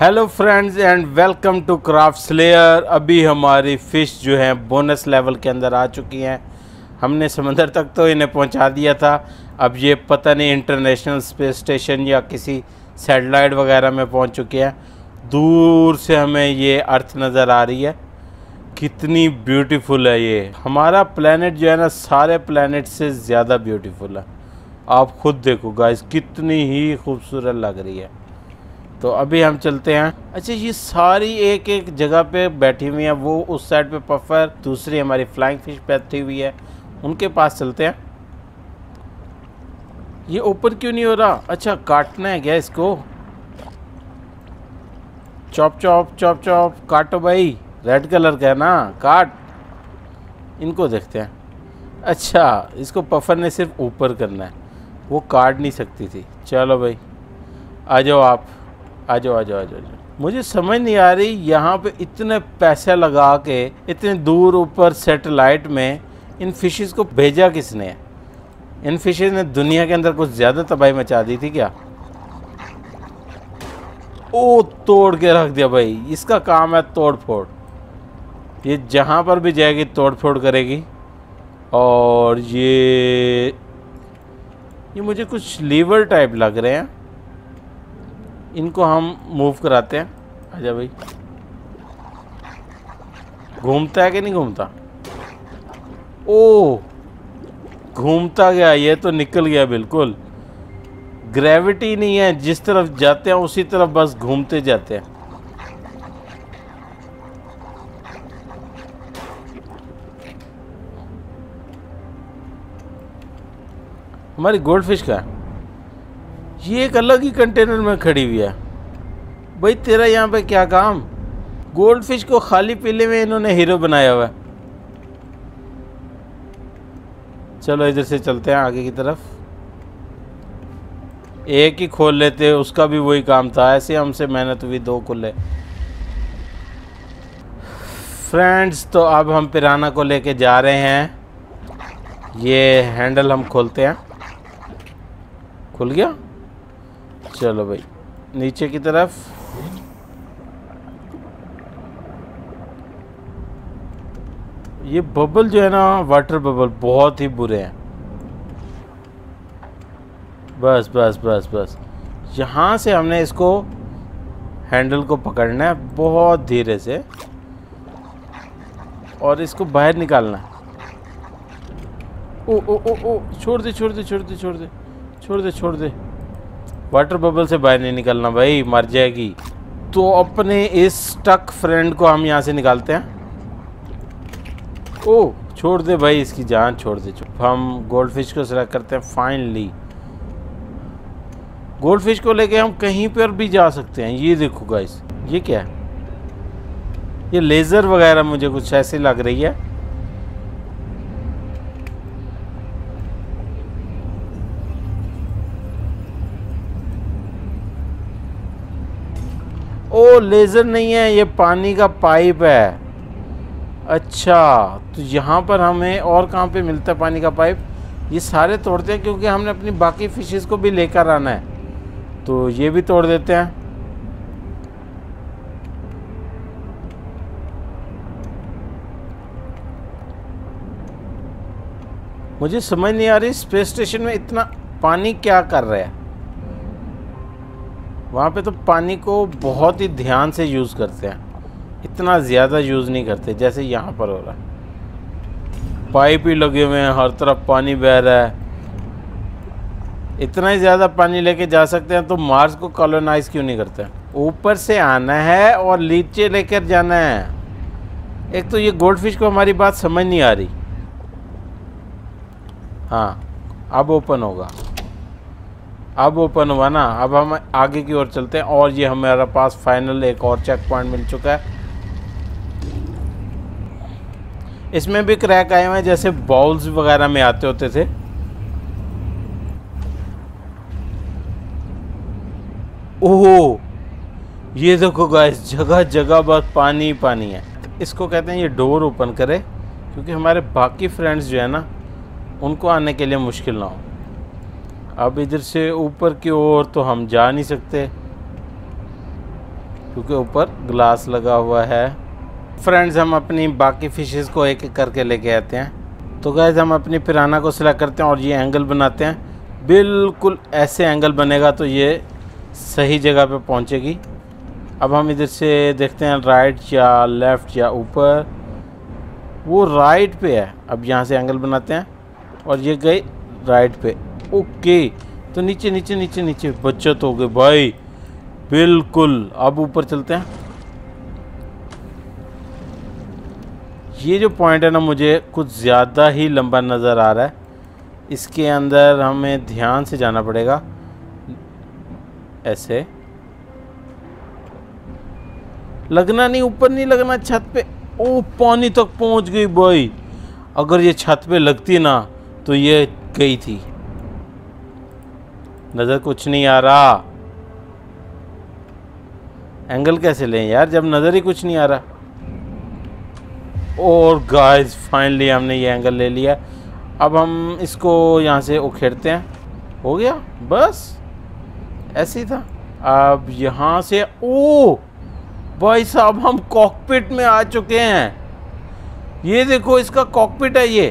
Hello friends and welcome to craft slayer. अभी हमारी fish जो हैं बोनस लेवल के अंदर आ चुकी हैं। हमने समंदर तक तो इन्हें पहुंचा दिया था, अब ये पता नहीं इंटरनेशनल स्पेस स्टेशन या किसी सैटेलाइट वगैरह में पहुंच चुके हैं। दूर से हमें ये अर्थ नज़र आ रही है, कितनी ब्यूटीफुल है ये। हमारा प्लेनेट जो है ना सारे प्लेनेट से ज़्यादा ब्यूटीफुल है। आप खुद देखो गाइस, कितनी ही खूबसूरत लग रही है। तो अभी हम चलते हैं। अच्छा, ये सारी एक एक जगह पे बैठी हुई है, वो उस साइड पे पफर, दूसरी हमारी फ्लाइंग फिश बैठी हुई है, उनके पास चलते हैं। ये ओपन क्यों नहीं हो रहा? अच्छा, काटना है क्या इसको? चॉप चॉप चॉप चॉप, काटो भाई, रेड कलर का है ना, काट। इनको देखते हैं। अच्छा, इसको पफर ने सिर्फ ऊपर करना है, वो काट नहीं सकती थी। चलो भाई आ जाओ, आप आ जाओ आ जाओ आ जाओ। मुझे समझ नहीं आ रही, यहाँ पे इतने पैसे लगा के इतने दूर ऊपर सैटेलाइट में इन फिशेस को भेजा किसने? इन फिशेस ने दुनिया के अंदर कुछ ज़्यादा तबाही मचा दी थी क्या? ओ, तोड़ के रख दिया भाई। इसका काम है तोड़ फोड़, ये जहाँ पर भी जाएगी तोड़ फोड़ करेगी। और ये मुझे कुछ लीवर टाइप लग रहे हैं, इनको हम मूव कराते हैं। आजा भाई, घूमता है कि नहीं घूमता? ओह, घूमता गया, ये तो निकल गया। बिल्कुल ग्रेविटी नहीं है, जिस तरफ जाते हैं उसी तरफ बस घूमते जाते हैं। हमारी गोल्ड फिश का ये एक अलग ही कंटेनर में खड़ी हुई है। भाई तेरा यहाँ पे क्या काम? गोल्ड फिश को खाली पीले में इन्होंने हीरो बनाया हुआ है। चलो इधर से चलते हैं आगे की तरफ। एक ही खोल लेते, उसका भी वही काम था, ऐसे हमसे मेहनत हुई, दो खोले। फ्रेंड्स, तो अब हम पिराना को लेके जा रहे हैं। ये हैंडल हम खोलते हैं। खुल गया। चलो भाई नीचे की तरफ। ये बबल जो है ना, वाटर बबल बहुत ही बुरे हैं। बस बस बस बस, यहाँ से हमने इसको हैंडल को पकड़ना है बहुत धीरे से और इसको बाहर निकालना है। ओ ओ ओ ओ, छोड़ दे छोड़ दे छोड़ दे छोड़ दे छोड़ दे छोड़ दे। वाटर बबल से बाहर नहीं निकलना भाई, मर जाएगी। तो अपने इस स्टक फ्रेंड को हम यहाँ से निकालते हैं। ओह, छोड़ दे भाई, इसकी जान छोड़ दे। हम गोल्ड फिश को सिलेक्ट करते हैं। फाइनली गोल्ड फिश को लेके हम कहीं पर भी जा सकते हैं। ये देखो गाइस, ये क्या है? ये लेज़र वगैरह मुझे कुछ ऐसे लग रही है। ओ, लेज़र नहीं है, ये पानी का पाइप है। अच्छा, तो यहाँ पर हमें और कहाँ पे मिलता है पानी का पाइप? ये सारे तोड़ते हैं क्योंकि हमने अपनी बाकी फिशेस को भी लेकर आना है, तो ये भी तोड़ देते हैं। मुझे समझ नहीं आ रही स्पेस स्टेशन में इतना पानी क्या कर रहा है। वहाँ पे तो पानी को बहुत ही ध्यान से यूज़ करते हैं, इतना ज़्यादा यूज़ नहीं करते जैसे यहाँ पर हो रहा है। पाइप ही लगे हुए हैं, हर तरफ पानी बह रहा है। इतना ही ज़्यादा पानी लेके जा सकते हैं, तो मार्स को कॉलोनाइज क्यों नहीं करते? ऊपर से आना है और नीचे लेकर जाना है। एक तो ये गोल्ड फिश को हमारी बात समझ नहीं आ रही। हाँ, अब ओपन होगा, अब ओपन हुआ ना। अब हम आगे की ओर चलते हैं और ये हमारे पास फाइनल एक और चेक पॉइंट मिल चुका है। इसमें भी क्रैक आए हुए हैं जैसे बाउल्स वगैरह में आते होते थे। ओहो, ये देखो गाइस, जगह जगह बस पानी ही पानी है। इसको कहते हैं ये डोर ओपन करे क्योंकि हमारे बाकी फ्रेंड्स जो है ना, उनको आने के लिए मुश्किल ना हो। अब इधर से ऊपर की ओर तो हम जा नहीं सकते, क्योंकि ऊपर ग्लास लगा हुआ है। फ्रेंड्स, हम अपनी बाकी फिशेस को एक एक करके लेके आते हैं। तो गाइस, हम अपनी पिराना को सिलेक्ट करते हैं और ये एंगल बनाते हैं। बिल्कुल ऐसे एंगल बनेगा तो ये सही जगह पे पहुंचेगी। अब हम इधर से देखते हैं राइट या लेफ़्ट या ऊपर, वो राइट पे है। अब यहाँ से एंगल बनाते हैं और ये गई राइट पे। ओके, तो नीचे नीचे नीचे नीचे बचत हो गई भाई, बिल्कुल। अब ऊपर चलते हैं। ये जो पॉइंट है ना, मुझे कुछ ज़्यादा ही लंबा नज़र आ रहा है। इसके अंदर हमें ध्यान से जाना पड़ेगा। ऐसे लगना नहीं, ऊपर नहीं लगना, छत पे। ओ, पानी तक पहुंच गई भाई। अगर ये छत पे लगती ना तो ये गई थी। नज़र कुछ नहीं आ रहा। एंगल कैसे लें यार जब नज़र ही कुछ नहीं आ रहा। और गाइस, फाइनली हमने ये एंगल ले लिया। अब हम इसको यहाँ से उखेड़ते हैं। हो गया, बस ऐसे ही था। अब यहाँ से, ओ भाई साहब, हम कॉकपिट में आ चुके हैं। ये देखो, इसका कॉकपिट है ये।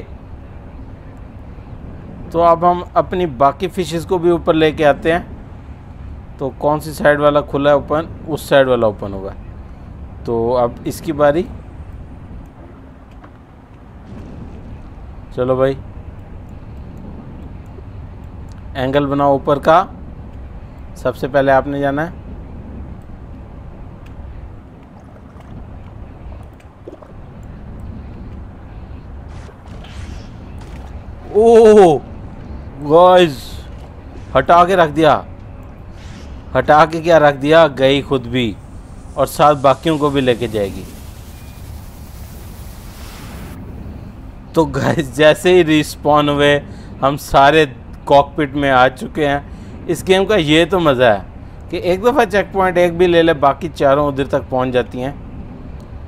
तो अब हम अपनी बाकी फिशेस को भी ऊपर लेके आते हैं। तो कौन सी साइड वाला खुला है? ओपन, उस साइड वाला ओपन होगा। तो अब इसकी बारी। चलो भाई, एंगल बनाओ ऊपर का। सबसे पहले आपने जाना है गाइस, हटा के रख दिया। हटा के क्या रख दिया, गई खुद भी और साथ बाकियों को भी लेके जाएगी। तो गाइस, जैसे ही रिस्पॉन हुए, हम सारे कॉकपिट में आ चुके हैं। इस गेम का ये तो मज़ा है कि एक दफ़ा चेक पॉइंट एक भी ले ले, बाकी चारों उधर तक पहुंच जाती हैं।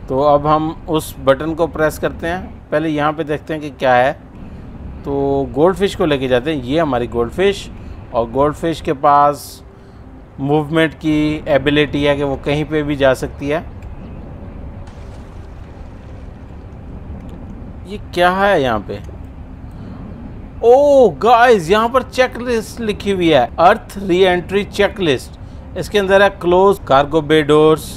तो अब हम उस बटन को प्रेस करते हैं। पहले यहाँ पे देखते हैं कि क्या है। तो गोल्डफिश को लेके जाते हैं। ये हमारी गोल्डफिश, और गोल्डफिश के पास मूवमेंट की एबिलिटी है कि वो कहीं पे भी जा सकती है। ये क्या है यहाँ पे? ओह गाइस, यहाँ पर चेकलिस्ट लिखी हुई है, अर्थ री एंट्री चेकलिस्ट। इसके अंदर है क्लोज कार्गो बे डोर्स।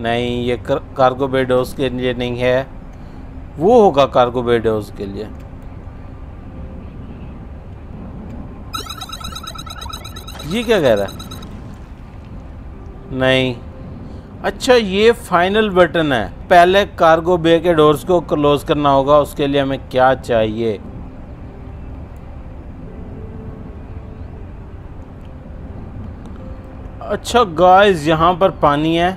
नहीं, ये कार्गो बे डोर्स के लिए नहीं है, वो होगा कार्गो बे डोर्स के लिए। ये क्या कह रहा है? नहीं, अच्छा, ये फाइनल बटन है। पहले कार्गो बे के डोर्स को क्लोज करना होगा। उसके लिए हमें क्या चाहिए? अच्छा गाइस, यहाँ पर पानी है,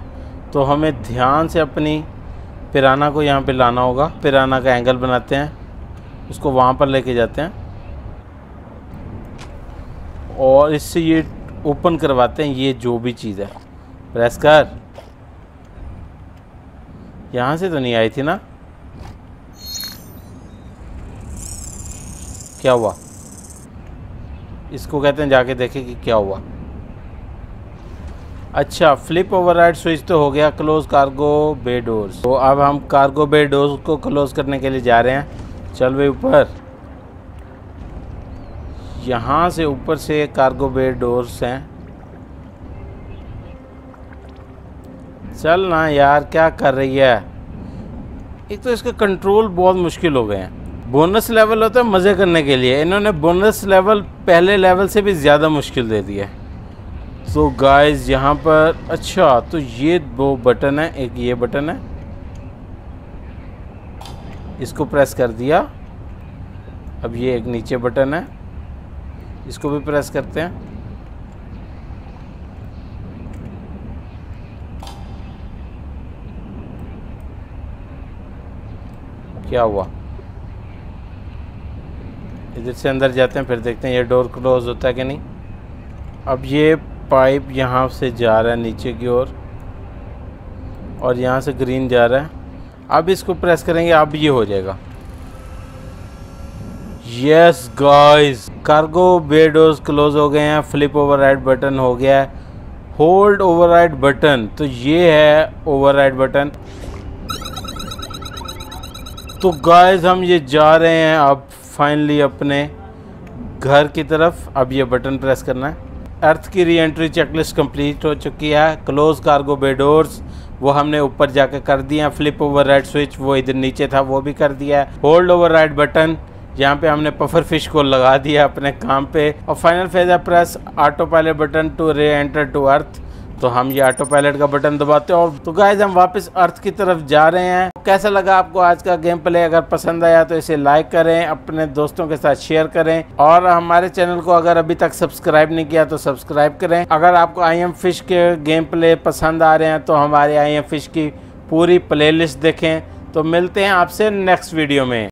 तो हमें ध्यान से अपनी पिराना को यहाँ पे लाना होगा। पिराना का एंगल बनाते हैं, उसको वहाँ पर लेके जाते हैं और इससे ये ओपन करवाते हैं। ये जो भी चीज़ है, प्रेस कर। यहाँ से तो नहीं आई थी ना? क्या हुआ? इसको कहते हैं जाके देखें कि क्या हुआ। अच्छा, फ्लिप ओवरराइड स्विच तो हो गया। Close cargo bay doors. तो अब हम कार्गो बे डोर्स को क्लोज करने के लिए जा रहे हैं। चल भाई ऊपर। यहाँ से ऊपर से कार्गो बे डोर्स हैं। चल ना यार, क्या कर रही है? एक तो इसका कंट्रोल बहुत मुश्किल हो गए हैं। बोनस लेवल होता है मज़े करने के लिए, इन्होंने बोनस लेवल पहले लेवल से भी ज़्यादा मुश्किल दे दिया है। तो गाइस, यहाँ पर, अच्छा, तो ये दो बटन है, एक ये बटन है, इसको प्रेस कर दिया। अब ये एक नीचे बटन है, इसको भी प्रेस करते हैं। क्या हुआ? इधर से अंदर जाते हैं, फिर देखते हैं ये डोर क्लोज होता है कि नहीं। अब ये पाइप यहाँ से जा रहा है नीचे की ओर और यहाँ से ग्रीन जा रहा है। अब इसको प्रेस करेंगे, अब ये हो जाएगा। Yes guys, cargo bay doors close हो गए हैं। फ्लिप ओवरराइड बटन हो गया है। होल्ड ओवरराइड बटन, तो ये है ओवरराइड बटन। तो गाइस हम ये जा रहे हैं अब फाइनली अपने घर की तरफ। अब ये बटन प्रेस करना है। अर्थ की री एंट्री चेकलिस्ट कंप्लीट हो चुकी है। क्लोज कार्गो बे डोर्स वो हमने ऊपर जाकर कर दिया। फ्लिप ओवरराइड स्विच वो इधर नीचे था वो भी कर दिया है। होल्ड ओवरराइड बटन यहाँ पे हमने पफर फिश को लगा दिया अपने काम पे। और फाइनल फेज है press autopilot button to reenter to earth, तो हम ये ऑटो पायलट का बटन दबाते हैं। और तो गाइज हम वापस अर्थ की तरफ जा रहे हैं। कैसा लगा आपको आज का गेम प्ले? अगर पसंद आया तो इसे लाइक करें, अपने दोस्तों के साथ शेयर करें, और हमारे चैनल को अगर अभी तक सब्सक्राइब नहीं किया तो सब्सक्राइब करें। अगर आपको आई एम फिश के गेम प्ले पसंद आ रहे हैं तो हमारे आई एम फिश की पूरी प्लेलिस्ट देखें। तो मिलते हैं आपसे नेक्स्ट वीडियो में।